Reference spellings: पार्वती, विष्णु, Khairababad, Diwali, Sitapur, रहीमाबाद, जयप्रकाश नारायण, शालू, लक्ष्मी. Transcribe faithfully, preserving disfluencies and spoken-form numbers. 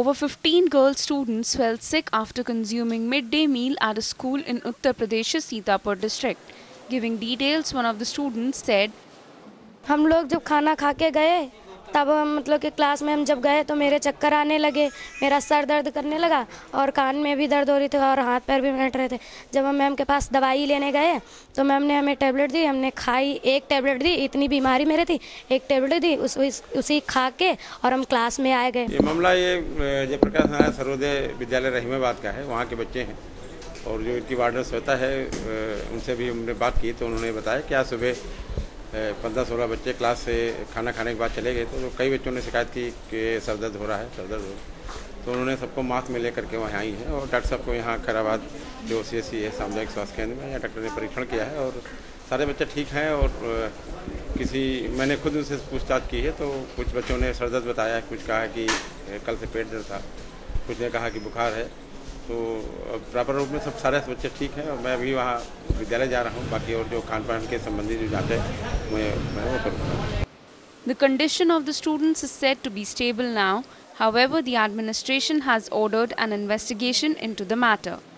Over fifteen girl students fell sick after consuming midday meal at a school in Uttar Pradesh's Sitapur district. Giving details, one of the students said, हम लोग जब खाना खा के गए तब मतलब कि क्लास में हम जब गए तो मेरे चक्कर आने लगे, मेरा सर दर्द करने लगा और कान में भी दर्द हो रही थी और हाथ पैर भी बैठ रहे थे। जब हम मैम के पास दवाई लेने गए तो मैम ने हमें टैबलेट दी, हमने खाई, एक टैबलेट दी, इतनी बीमारी मेरे थी, एक टैबलेट दी, उस, उस, उसी खा के और हम क्लास में आए गए। ये मामला ये जयप्रकाश नारायण सर्वोदय विद्यालय रहीमाबाद का है, वहाँ के बच्चे हैं और जो इनकी वार्डनेस होता है उनसे भी हमने बात की तो उन्होंने बताया कि आज सुबह पंद्रह सोलह बच्चे क्लास से खाना खाने के बाद चले गए तो कई बच्चों ने शिकायत की कि सर दर्द हो रहा है, सर दर्द हो रहा है, तो उन्होंने सबको मास्क में लेकर के वहाँ आई हैं और डॉक्टर साहब को यहाँ खैराबाद जो सी एस सी है सामुदायिक स्वास्थ्य केंद्र में यहाँ डॉक्टर ने परीक्षण किया है और सारे बच्चे ठीक हैं। और किसी मैंने खुद उनसे पूछताछ की है तो कुछ बच्चों ने सर दर्द बताया, कुछ कहा कि कल से पेट दर्द था, कुछ ने कहा कि बुखार है, तो प्रॉपर रूप में सब सारे बच्चे ठीक हैं और मैं अभी वहाँ विद्यालय जा रहा हूँ। बाकी और जो खान पान के संबंधी जो जाते हैं मैं मैं वो करूँगा। The condition of the students is said to be stable now. However, the administration has ordered an investigation into the matter.